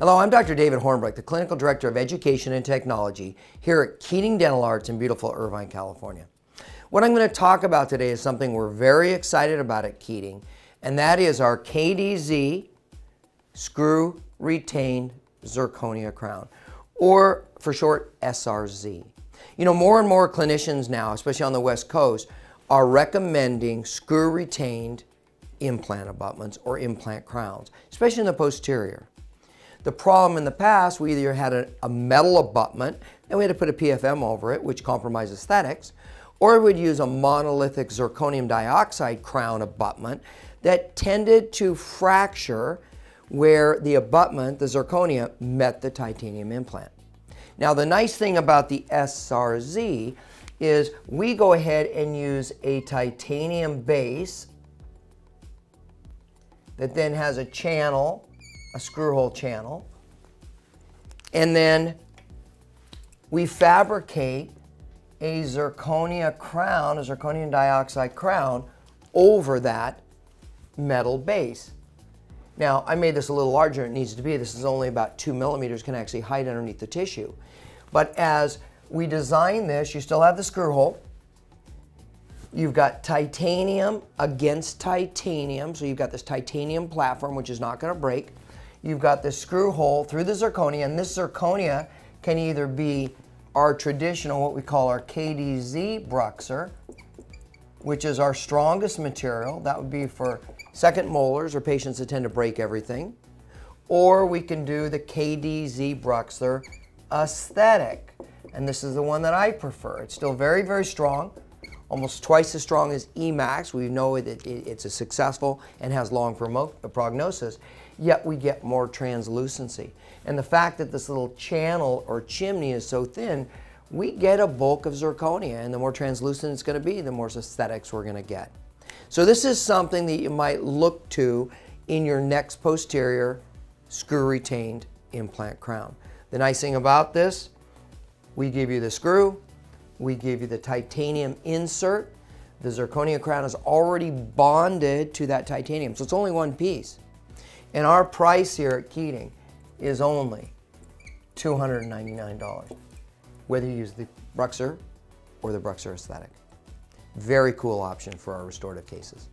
Hello, I'm Dr. David Hornbrook, the Clinical Director of Education and Technology here at Keating Dental Arts in beautiful Irvine, California. What I'm going to talk about today is something we're very excited about at Keating, and that is our KDZ Screw Retained Zirconia Crown, or for short, SRZ. You know, more and more clinicians now, especially on the West Coast, are recommending screw retained implant abutments or implant crowns, especially in the posterior. The problem in the past, we either had a metal abutment and we had to put a PFM over it, which compromised aesthetics, or we'd use a monolithic zirconium dioxide crown abutment that tended to fracture where the abutment, the zirconia, met the titanium implant. Now, the nice thing about the SRZ is we go ahead and use a titanium base that then has a channel, a screw hole channel, and then we fabricate a zirconia crown, a zirconium dioxide crown, over that metal base. Now, I made this a little larger than it needs to be. This is only about 2 millimeters, can actually hide underneath the tissue. But as we design this, you still have the screw hole. You've got titanium against titanium, so you've got this titanium platform, which is not going to break. You've got this screw hole through the zirconia, and this zirconia can either be our traditional, what we call our KDZ Bruxer, which is our strongest material. That would be for second molars or patients that tend to break everything. Or we can do the KDZ Bruxer aesthetic. And this is the one that I prefer. It's still very, very strong, almost twice as strong as Emax. We know it's a successful and has long prognosis, yet we get more translucency. And the fact that this little channel or chimney is so thin, we get a bulk of zirconia, and the more translucent it's going to be, the more aesthetics we're going to get. So this is something that you might look to in your next posterior screw retained implant crown. The nice thing about this, we give you the screw, we give you the titanium insert. The zirconia crown is already bonded to that titanium, so it's only one piece. And our price here at Keating is only $299, whether you use the Bruxer or the Bruxer aesthetic. Very cool option for our restorative cases.